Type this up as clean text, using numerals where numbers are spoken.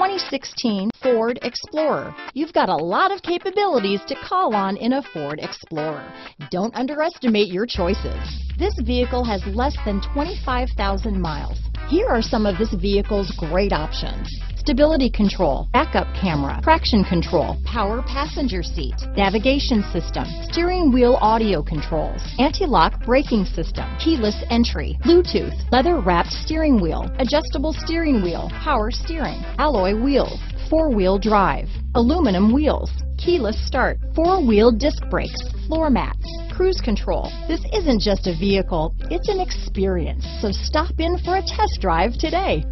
2016 Ford Explorer. You've got a lot of capabilities to call on in a Ford Explorer. Don't underestimate your choices. This vehicle has less than 25,000 miles. Here are some of this vehicle's great options. Stability control, backup camera, traction control, power passenger seat, navigation system, steering wheel audio controls, anti-lock braking system, keyless entry, Bluetooth, leather-wrapped steering wheel, adjustable steering wheel, power steering, alloy wheels, four-wheel drive, aluminum wheels, keyless start, four-wheel disc brakes, floor mats, cruise control. This isn't just a vehicle, it's an experience. So stop in for a test drive today.